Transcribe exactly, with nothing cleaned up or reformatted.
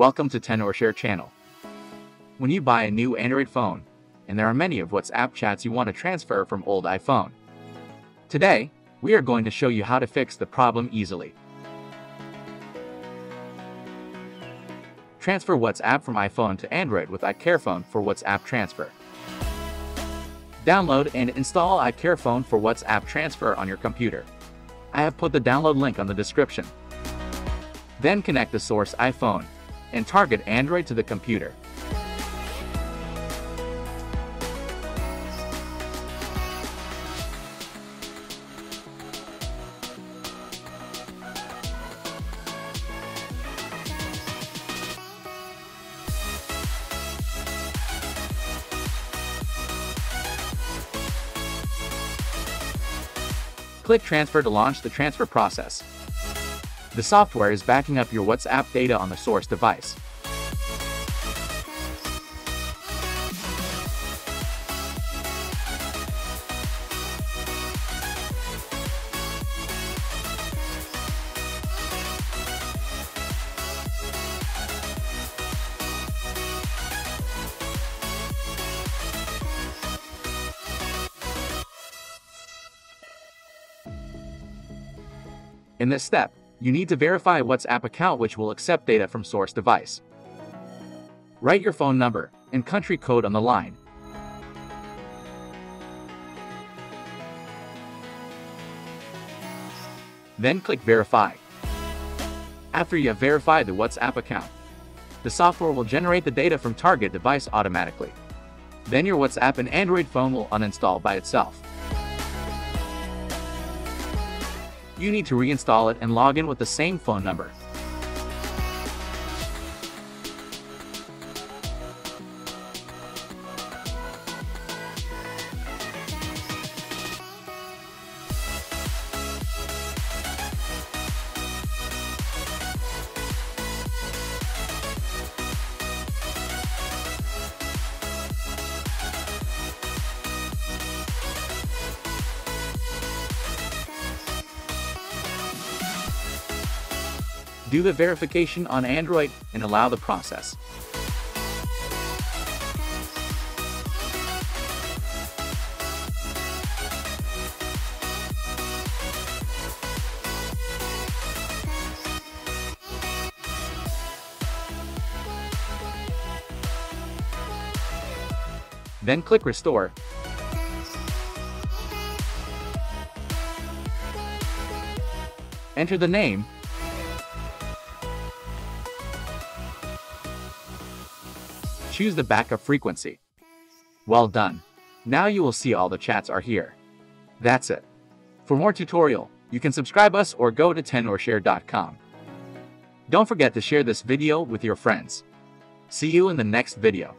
Welcome to Tenorshare channel. When you buy a new Android phone, and there are many of WhatsApp chats you want to transfer from old iPhone. Today, we are going to show you how to fix the problem easily. Transfer WhatsApp from iPhone to Android with iCareFone for WhatsApp transfer. Download and install iCareFone for WhatsApp transfer on your computer. I have put the download link on the description. Then connect the source iPhone and target Android to the computer. Click Transfer to launch the transfer process. The software is backing up your WhatsApp data on the source device. In this step, you need to verify WhatsApp account which will accept data from source device. Write your phone number and country code on the line. Then click Verify. After you have verified the WhatsApp account, the software will generate the data from target device automatically. Then your WhatsApp and Android phone will uninstall by itself. You need to reinstall it and log in with the same phone number. Do the verification on Android and allow the process. Then click Restore. Enter the name, choose the backup frequency. Well done. Now you will see all the chats are here. That's it. For more tutorial, you can subscribe us or go to Tenorshare dot com. Don't forget to share this video with your friends. See you in the next video.